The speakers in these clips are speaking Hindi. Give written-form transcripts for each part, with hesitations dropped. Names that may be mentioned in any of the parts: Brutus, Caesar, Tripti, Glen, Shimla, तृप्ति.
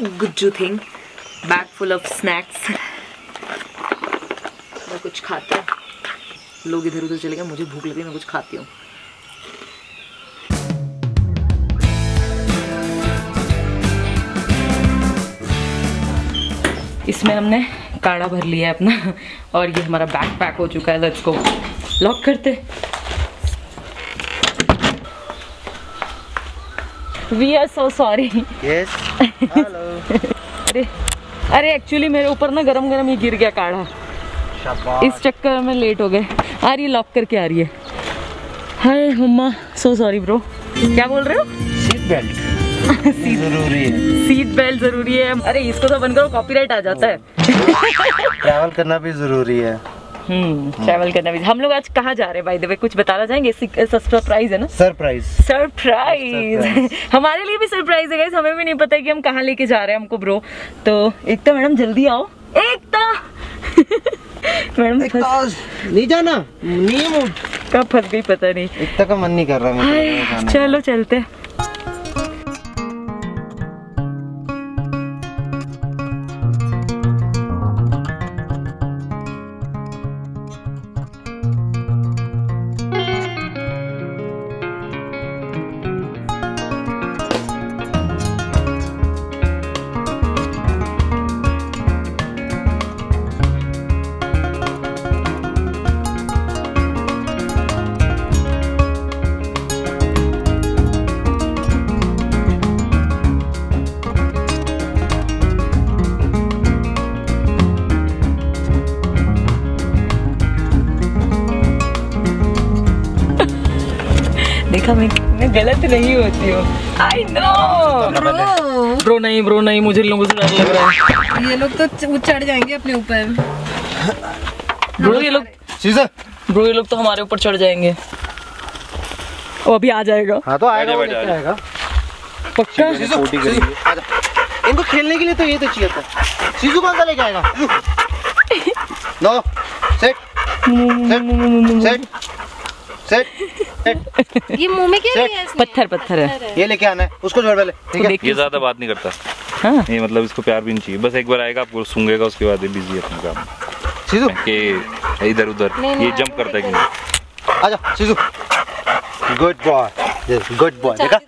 Gujju thing, bag full of snacks. मैं कुछ खाता हूँ, लोग इधर उधर चले गए, मुझे भूख लगी, मैं कुछ खाती हूँ। इसमें हमने काढ़ा भर लिया है अपना और ये हमारा बैग पैक हो चुका है। लेट्स गो, लॉक करते। We are so sorry. अरे एक्चुअली मेरे ऊपर ना गरम गरम ही गिर गया काढ़ा, इस चक्कर में लेट हो गए। आ रही है, लॉक करके आ रही है। हाय मम्मा, सो सॉरी ब्रो। क्या बोल रहे हो? सीट बेल्ट जरूरी है, सीट बेल्ट जरूरी है। अरे इसको तो बंद करो, कॉपीराइट आ जाता है। ट्रैवल करना भी जरूरी है। ट्रैवल करना भी। हम लोग आज कहाँ जा रहे हैं बाय द वे? कुछ बताना चाहेंगे? सरप्राइज है ना? सरप्राइज, सरप्राइज हमारे लिए भी सरप्राइज है गाइस, हमें भी नहीं पता है कि हम कहाँ लेके जा रहे हैं हमको ब्रो। तो एकता मैडम जल्दी आओ। एकता मैडम नहीं जाना, नहीं कब फंस गई पता नहीं। एकता का मन नहीं कर रहा। चलो चलते। मैं गलत नहीं होती हूँ। I know bro. नहीं ब्रो नहीं, मुझे लोगों से डर लग रहा है। ये लोग तो चढ़ जाएंगे अपने ऊपर ब्रो। ये लोग सीजर ब्रो, ये लोग तो हमारे ऊपर चढ़ जाएंगे। वो अभी आ जाएगा। हाँ तो आएगा, आएगा पक्का। इनको खेलने के लिए तो ये तो चाहिए था। सीजू कौन सा लेके आएगा? नो सेट ये मुंह में क्या है? पत्थर पत्थर है, ये लेके आना है उसको। जोड़ पहले, ठीक है? ये ज्यादा बात नहीं करता। हाँ? ये मतलब इसको प्यार भी नहीं चाहिए, बस एक बार आएगा आपको सूंघेगा, उसके बाद ये बिजी अपने काम सीजू के इधर उधर। ये जंप करता है कि नहीं? आजा सीजू, गुड बॉय, गुड बॉय। देखा,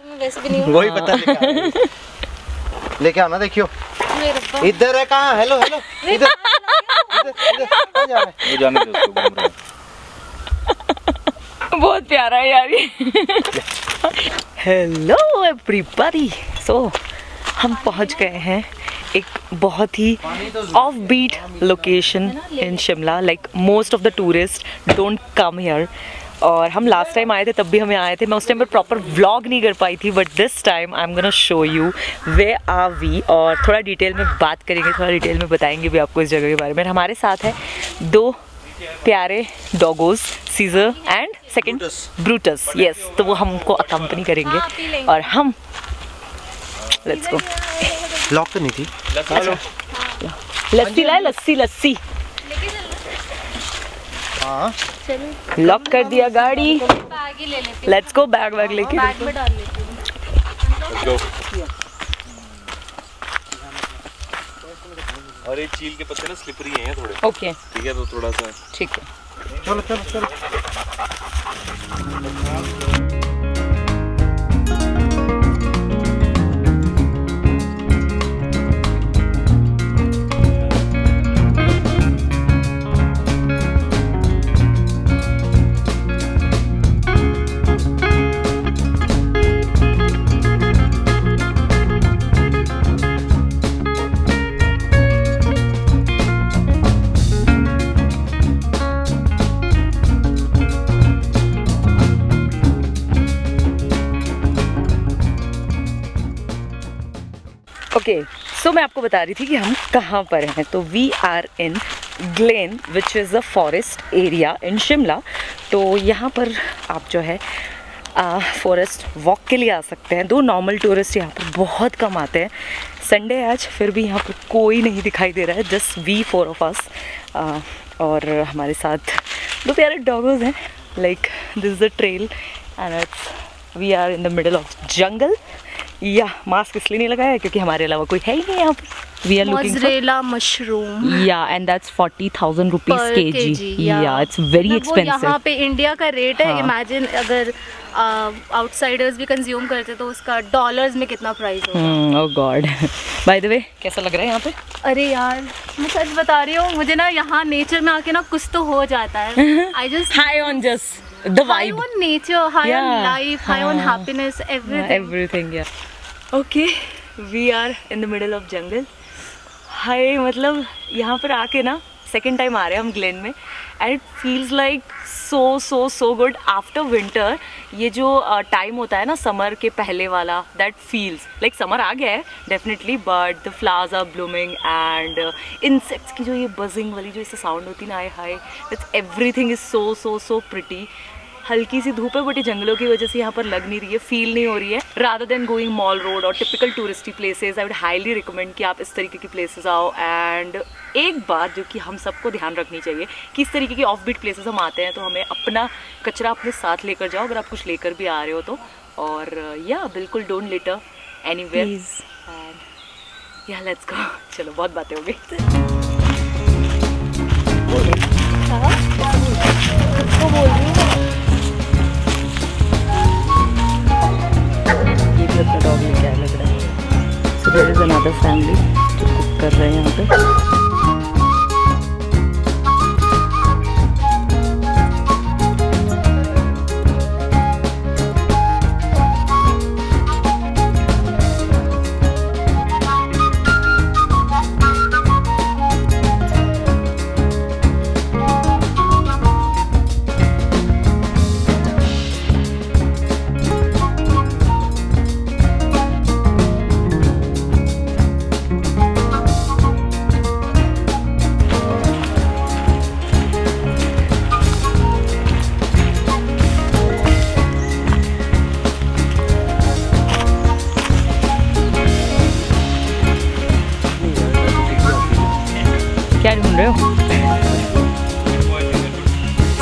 वही पत्थर लेके आना। देखियो इधर है। कहाँ? हेलो हेलो, इधर। बहुत प्यारा है यार ये। हेलो एवरीबॉडी, सो हम पहुंच गए हैं एक बहुत ही off beat location in Shimla. Like most of the tourist don't come here. और हम लास्ट टाइम आए थे तब भी हमें आए थे, मैं उस टाइम पर प्रॉपर व्लॉग नहीं कर पाई थी, but this time I am gonna show you where are we. और थोड़ा डिटेल में बात करेंगे, थोड़ा डिटेल में बताएंगे भी आपको इस जगह के बारे में। हमारे साथ है दो प्यारे doggos, Caesar and second Brutus. Yes, तो वो हमको अकम्पनी करेंगे और हम लेट्स गो। लॉक तो नहीं थी। लस्सी लाए, लस्सी लस्सी। लॉक कर दिया गाड़ी। लेट्स गो, बैग वैग लेके। और ये चील के पत्ते ना स्लिपरी हैं थोड़े। ओके ठीक है, तो थोड़ा सा ठीक है। चलो चलो चलो। सो मैं आपको बता रही थी कि हम कहाँ पर हैं। तो we are in Glen which is a forest area in Shimla. तो यहाँ पर आप जो है फॉरेस्ट वॉक के लिए आ सकते हैं। दो नॉर्मल टूरिस्ट यहाँ पर बहुत कम आते हैं। संडे आज फिर भी यहाँ पर कोई नहीं दिखाई दे रहा है, just we four of us. और हमारे साथ दो प्यारे डॉगोज हैं। Like this is the trail and we are in the middle of jungle. या मास्क इसलिए नहीं लगाया क्योंकि हमारे अलावा कोई है ही नहीं यहाँ पर। We are looking mozzarella mushroom yeah and that's 40,000 rupees KG. Yeah it's very expensive. यहाँ पे इंडिया का रेट है, इमेजिन अगर आउटसाइडर्स भी कंज्यूम करते तो उसका डॉलर्स में कितना प्राइस होगा। Oh God. By the way कैसा लग रहा है यहाँ पे? अरे यार मैं सच बता रही हूँ, मुझे ना यहाँ नेचर में आके ना कुछ तो हो जाता है। I just high on the vibe, high on nature, high on life, high on happiness, everything yeah. Okay, we are in the middle of jungle. Hi, मतलब यहाँ पर आके ना second time आ रहे हैं हम ग्लेन में and it feels like so good after winter. ये जो time होता है ना summer के पहले वाला, that feels like summer आ गया है definitely, but the flowers are blooming and insects की जो ये buzzing वाली जो इससे sound होती ना, आए हाय, that's everything is so pretty. हल्की सी धूप है बट जंगलों की वजह से यहाँ पर लग नहीं रही है, फील नहीं हो रही है। Rather than going Mall Road और typical touristy places, I would highly recommend कि आप इस तरीके की प्लेसेस आओ। एंड एक बात जो कि हम सबको ध्यान रखनी चाहिए कि इस तरीके की ऑफ बीट प्लेसेस हम आते हैं तो हमें अपना कचरा अपने साथ लेकर जाओ अगर आप कुछ लेकर भी आ रहे हो तो। और या बिल्कुल don't litter anywhere and yeah let's go. चलो बहुत बातें हो गई। डॉग में क्या लग रहा है। So there is another family जो कुक कर रहे हैं यहाँ पे।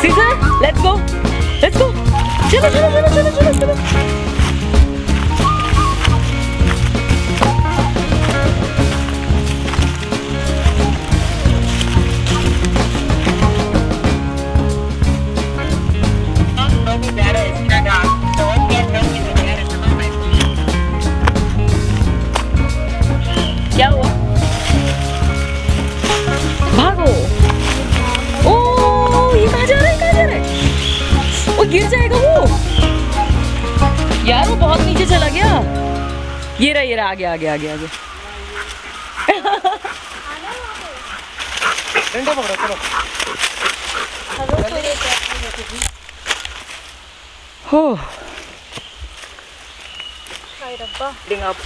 Caesar, let's go, let's go. चलो। क्या हुआ? गिर जाएगा वो यार, वो बहुत नीचे चला गया। ये रहा आ गया। हो हाय रब्बा, डिंग अप।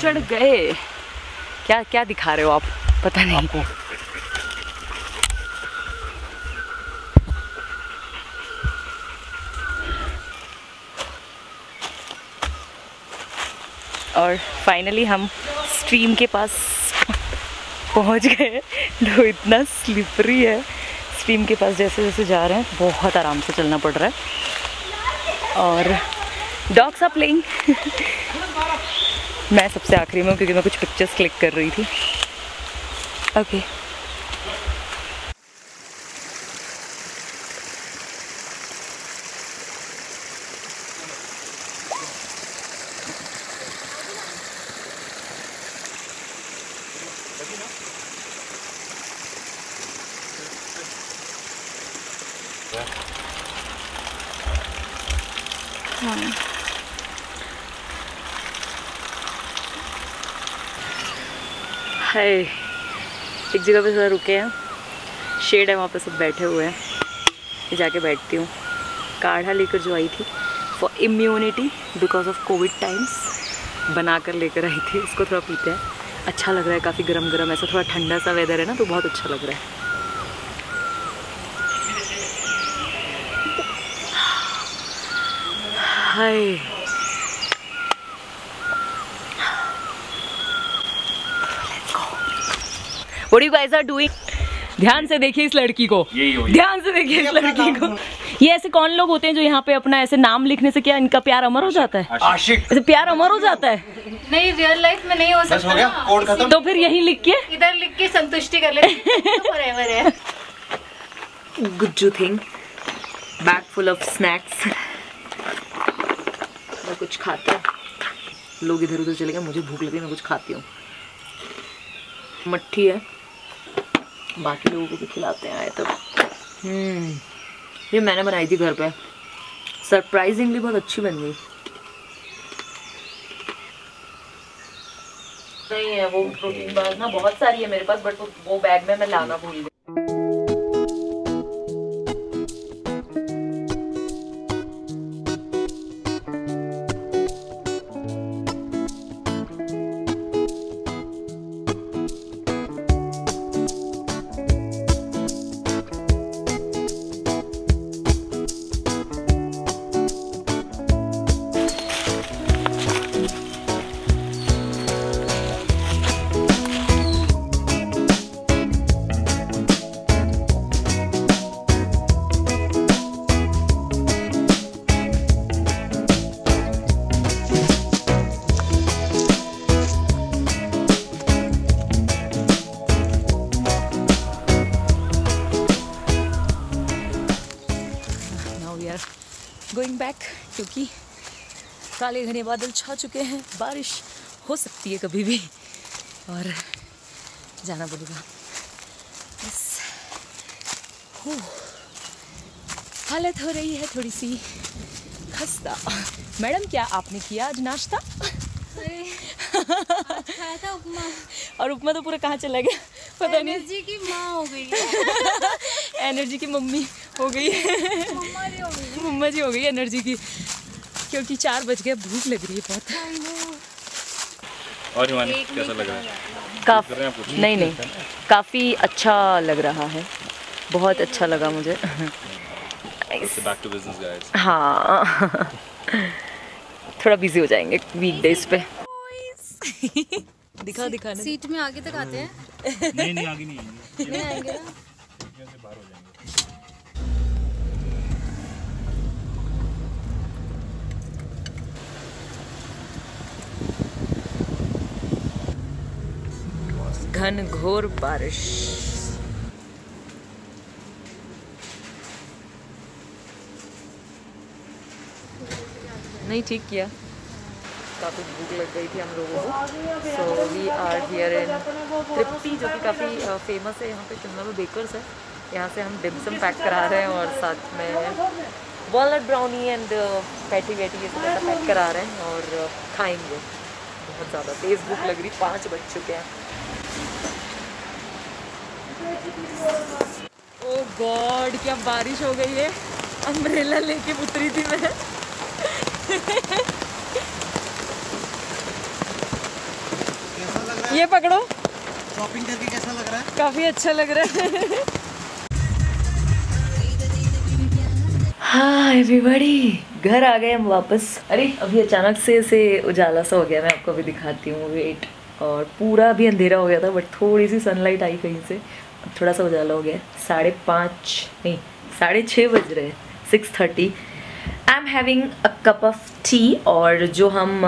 चढ़ गए। क्या क्या दिखा रहे हो आप? पता नहीं आपको। और फाइनली हम स्ट्रीम के पास पहुंच गए जो इतना स्लिपरी है। स्ट्रीम के पास जैसे जैसे जा रहे हैं बहुत आराम से चलना पड़ रहा है। और डॉग्स आर प्लेइंग। मैं सबसे आखिरी में हूँ क्योंकि मैं कुछ पिक्चर्स क्लिक कर रही थी। ओके है, एक जगह पे थोड़ा रुके हैं, शेड है वहाँ पे सब बैठे हुए हैं। मैं जाके बैठती हूँ। काढ़ा लेकर जो आई थी for immunity because of Covid times बना कर लेकर आई थी, इसको थोड़ा पीते हैं। अच्छा लग रहा है, काफ़ी गरम गरम, ऐसा थोड़ा ठंडा सा वेदर है ना तो बहुत अच्छा लग रहा है। हाय What you guys are doing? ध्यान से देखिए इस लड़की को, ध्यान से देखिए इस लड़की को। ये ऐसे कौन लोग होते हैं जो यहाँ पे अपना ऐसे नाम लिखने से क्या इनका प्यार अमर हो जाता है? ऐसे प्यार अमर हो जाता है? नहीं, रियल लाइफ में नहीं हो सकता। तो फिर यही लिख के, इधर लिख के संतुष्टि कर ले। Gujju thing, bag full of snacks, मैं कुछ खाता हूँ। लोग इधर उधर चले गए, मुझे भूख लगी, मैं कुछ खाती हूँ। मट्ठी है, बाकी लोगों को भी खिलाते हैं आए तब। ये मैंने बनाई थी घर पे, सरप्राइजिंगली बहुत अच्छी बन गई। नहीं है वो प्रोटीन बार ना, बहुत सारी है मेरे पास, बट वो बैग में मैं लाना भूल गई। क्योंकि काले घने बादल छा चुके हैं, बारिश हो सकती है कभी भी और जाना पड़ेगा। बस हो, हालत हो रही है थोड़ी सी खस्ता। मैडम क्या आपने किया आज नाश्ता? अरे खाया था उपमा। और उपमा तो पूरा कहाँ चला गया पता नहीं। एनर्जी की माँ हो गई एनर्जी की मम्मी हो गई मम्मा जी हो गई एनर्जी की, क्योंकि 4 बज गए, भूख लग रही है बहुत। और कैसा लग रहा है? काफी नहीं, काफ़ी अच्छा लग रहा है, बहुत अच्छा लगा मुझे। Back to business guys. हाँ थोड़ा बिजी हो जाएंगे वीकडेज पे। दिखा दिखा सीट में आगे तक आते हैं। नहीं आगे नहीं आएंगे बाहर हो जाएंगे। घन घोर बारिश। नहीं ठीक किया, काफ़ी भूख लग गई थी हम लोगों को। So we are here in Tripti, जो कि काफ़ी फेमस है यहाँ पे शिमला में, बेकर्स है। यहाँ से हम डिम्सम पैक करा रहे हैं और साथ में वॉलनट ब्राउनी एंड पैटी वैटी ये सब पैक करा रहे हैं और खाएंगे। बहुत ज़्यादा तेज़ भूख लग रही, 5 बज चुके हैं। ओह गॉड क्या बारिश हो गई है, अम्ब्रेला लेके उतरी थी मैं। कैसा लग रहा है? ये पकड़ो। शॉपिंग करके कैसा लग रहा है? काफी अच्छा लग रहा है। हाय एवरीबॉडी, घर आ गए हम वापस। अरे अभी अचानक से उजाला सा हो गया, मैं आपको भी दिखाती हूँ। वेट, और पूरा भी अंधेरा हो गया था बट थोड़ी सी सनलाइट आई कहीं से, अब थोड़ा सा उजाला हो गया। 5:30 नहीं 6:30 बज रहे हैं, 6:30। I am having a cup of tea. और जो हम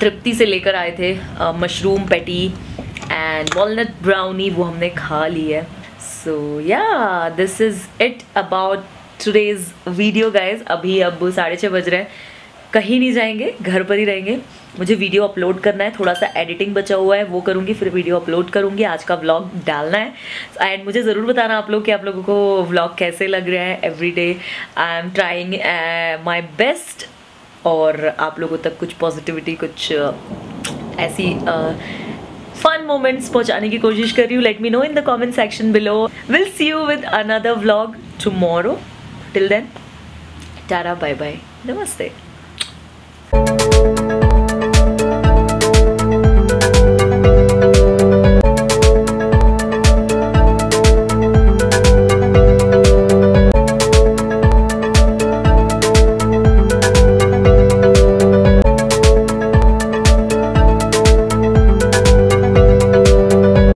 तृप्ति से लेकर आए थे mushroom patty and walnut brownie, वो हमने खा ली है। So yeah this is it about today's video guys. अभी अब 6:30 बज रहे हैं, कहीं नहीं जाएंगे, घर पर ही रहेंगे। मुझे वीडियो अपलोड करना है, थोड़ा सा एडिटिंग बचा हुआ है वो करूँगी, फिर वीडियो अपलोड करूँगी। आज का व्लॉग डालना है एंड मुझे ज़रूर बताना आप लोग कि आप लोगों को व्लॉग कैसे लग रहे हैं। Every day I am trying my best, और आप लोगों तक कुछ पॉजिटिविटी, कुछ ऐसी फन मोमेंट्स पहुँचाने की कोशिश कर रही हूँ। Let me know in the comment section below. Will see you with another vlog tomorrow. Till then tata, bye bye, नमस्ते।